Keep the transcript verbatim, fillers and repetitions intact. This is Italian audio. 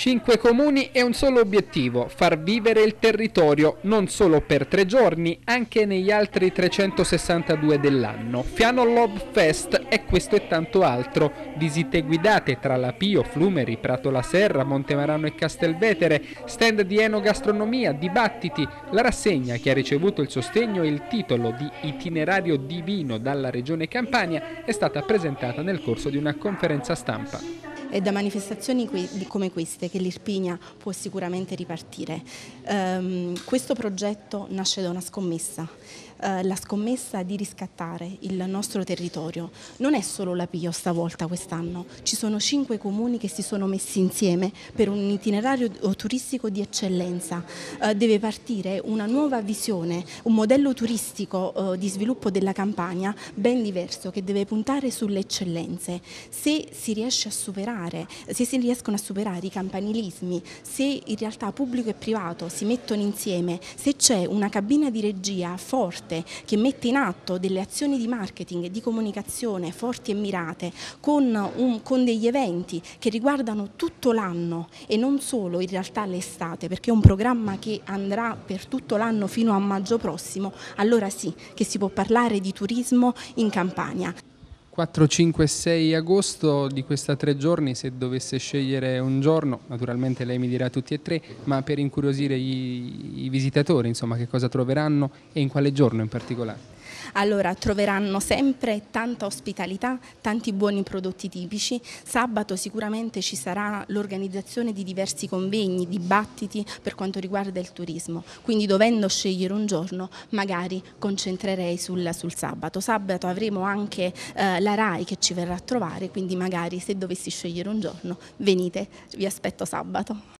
Cinque comuni e un solo obiettivo, far vivere il territorio, non solo per tre giorni, anche negli altri trecentosessantadue dell'anno. Fiano Love Fest è questo e tanto altro. Visite guidate tra Lapio, Flumeri, Prato La Serra, Montemarano e Castelvetere, stand di enogastronomia, dibattiti, la rassegna che ha ricevuto il sostegno e il titolo di Itinerario Divino dalla Regione Campania è stata presentata nel corso di una conferenza stampa. È da manifestazioni come queste che l'Irpinia può sicuramente ripartire. Questo progetto nasce da una scommessa, la scommessa di riscattare il nostro territorio. Non è solo Lapio stavolta, quest'anno, ci sono cinque comuni che si sono messi insieme per un itinerario turistico di eccellenza. Deve partire una nuova visione, un modello turistico di sviluppo della Campania ben diverso, che deve puntare sulle eccellenze. Se si riesce a superare se si riescono a superare i campanilismi, se in realtà pubblico e privato si mettono insieme, se c'è una cabina di regia forte che mette in atto delle azioni di marketing e di comunicazione forti e mirate, con, un, con degli eventi che riguardano tutto l'anno e non solo in realtà l'estate, perché è un programma che andrà per tutto l'anno fino a maggio prossimo, allora sì che si può parlare di turismo in Campania. quattro, cinque e sei agosto di questa tre giorni, se dovesse scegliere un giorno, naturalmente lei mi dirà tutti e tre, ma per incuriosire gli, i visitatori, insomma, che cosa troveranno e in quale giorno in particolare? Allora, troveranno sempre tanta ospitalità, tanti buoni prodotti tipici. Sabato sicuramente ci sarà l'organizzazione di diversi convegni, dibattiti per quanto riguarda il turismo, quindi dovendo scegliere un giorno magari concentrerei sul, sul sabato. Sabato avremo anche eh, la RAI che ci verrà a trovare, quindi magari se dovessi scegliere un giorno venite, vi aspetto sabato.